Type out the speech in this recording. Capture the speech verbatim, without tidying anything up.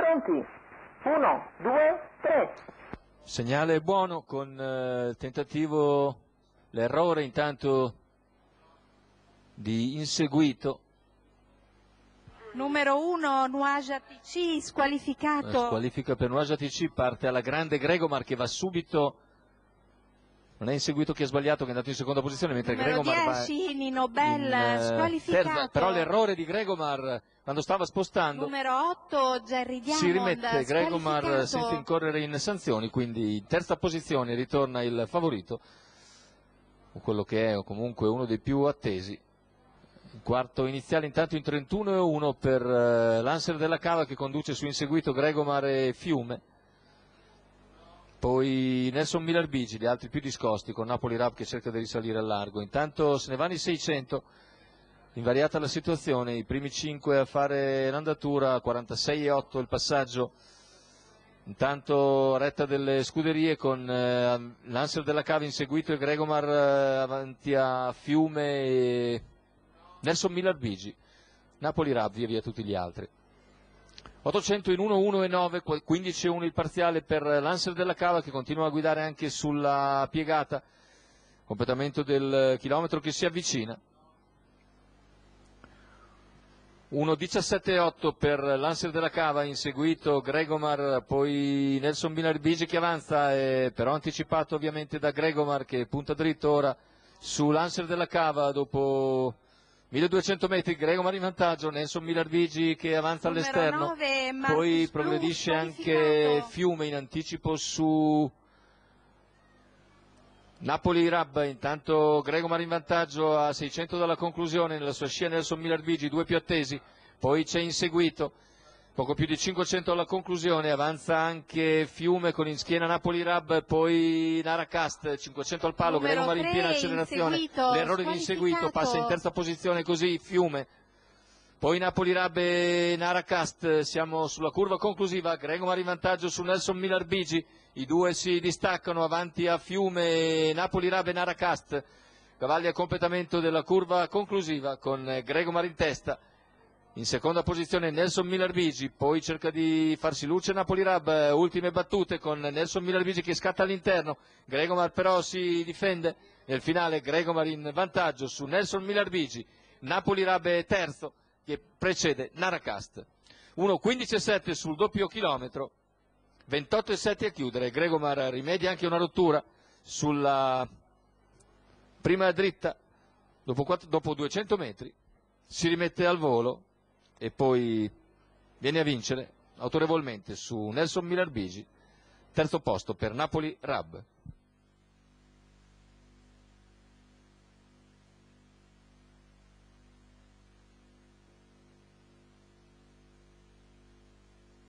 Pronti? Uno, due, tre. Segnale buono con eh, il tentativo, l'errore intanto di Inseguito. Numero uno, Nuage A T C, squalificato. Squalifica per Nuage A T C, parte alla grande Gregomar che va subito. Non è Inseguito che ha sbagliato, che è andato in seconda posizione, mentre numero Gregomar dieci, va Nino Bell, in, squalificato. Terza, però l'errore di Gregomar quando stava spostando. Numero otto, Jerry Diamond, si rimette, Gregomar senza incorrere in sanzioni, quindi in terza posizione ritorna il favorito, o quello che è, o comunque uno dei più attesi. Il quarto iniziale intanto in trentuno e uno per uh, Lancer della Cava che conduce su Inseguito Gregomar e Fiume. Poi Nelson Milarbigi, gli altri più discosti, con Napoli Rab che cerca di risalire al largo. Intanto se ne vanno i seicento, invariata la situazione, i primi cinque a fare l'andatura, quarantasei e otto il passaggio. Intanto retta delle scuderie con eh, Lancer della Cava Inseguito e Gregomar eh, avanti a Fiume e Nelson Milarbigi, Napoli Rab via via tutti gli altri. ottocento in uno, uno e nove, quindici e uno il parziale per Lancer della Cava che continua a guidare anche sulla piegata, completamento del chilometro che si avvicina. uno, diciassette e otto per Lancer della Cava, inseguito Gregomar, poi Nelson Milarbigi che avanza, eh, però anticipato ovviamente da Gregomar che punta dritto ora su Lancer della Cava dopo milleduecento metri, Gregomar in vantaggio, Nelson Milarbigi che avanza all'esterno, poi progredisce anche Fiume in anticipo su Napoli Rab, intanto Gregomar in vantaggio a seicento dalla conclusione, nella sua scia Nelson Milarbigi, due più attesi, poi c'è Inseguito, poco più di cinquecento alla conclusione, avanza anche Fiume con in schiena Napoli Rab, poi Naracast, cinquecento al palo, Gregomar in piena accelerazione, l'errore di Inseguito, passa in terza posizione così Fiume, poi Napoli Rab e Naracast, siamo sulla curva conclusiva, Gregomar in vantaggio su Nelson Milarbigi, i due si distaccano avanti a Fiume, Napoli Rab e Naracast, cavalli a completamento della curva conclusiva con Gregomar in testa. In seconda posizione Nelson Milarbigi, poi cerca di farsi luce Napoli Rab, ultime battute con Nelson Milarbigi che scatta all'interno, Gregomar però si difende, nel finale Gregomar in vantaggio su Nelson Milarbigi, Napoli Rab è terzo che precede Naracast. uno, quindici e sette sul doppio chilometro, ventotto e sette a chiudere, Gregomar rimedia anche una rottura sulla prima dritta dopo, dopo duecento metri, si rimette al volo e poi viene a vincere autorevolmente su Nelson Milarbigi, terzo posto per Napoli Rab.